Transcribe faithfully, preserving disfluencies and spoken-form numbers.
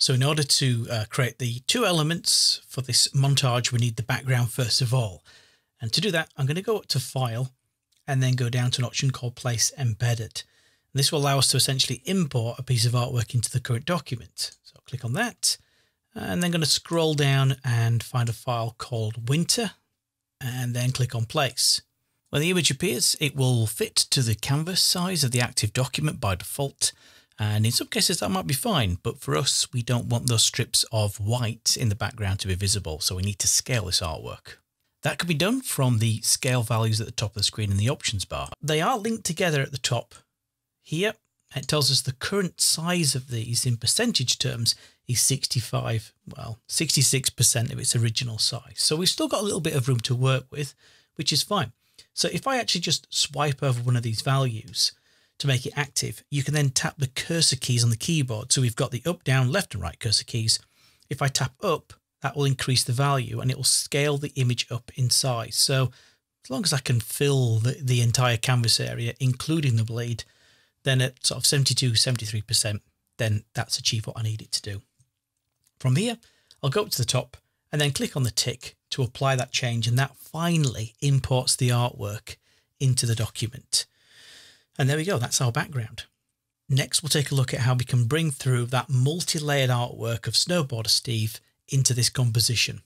So in order to uh, create the two elements for this montage, we need the background first of all. And to do that, I'm going to go up to File and then go down to an option called Place Embedded. And this will allow us to essentially import a piece of artwork into the current document. So I'll click on that and then going to scroll down and find a file called Winter and then click on Place. When the image appears, it will fit to the canvas size of the active document by default. And in some cases that might be fine, but for us, we don't want those strips of white in the background to be visible. So we need to scale this artwork. That can be done from the scale values at the top of the screen in the options bar. They are linked together at the top here. It tells us the current size of these in percentage terms is sixty-five, well, sixty-six percent of its original size. So we've still got a little bit of room to work with, which is fine. So if I actually just swipe over one of these values to make it active, you can then tap the cursor keys on the keyboard. So we've got the up, down, left and right cursor keys. If I tap up, that will increase the value and it will scale the image up in size. So as long as I can fill the, the entire canvas area, including the bleed, then at sort of seventy-two, seventy-three percent, then that's achieved what I need it to do. From here, I'll go up to the top and then click on the tick to apply that change. And that finally imports the artwork into the document. And there we go, that's our background. Next, we'll take a look at how we can bring through that multi-layered artwork of Snowboarder Steve into this composition.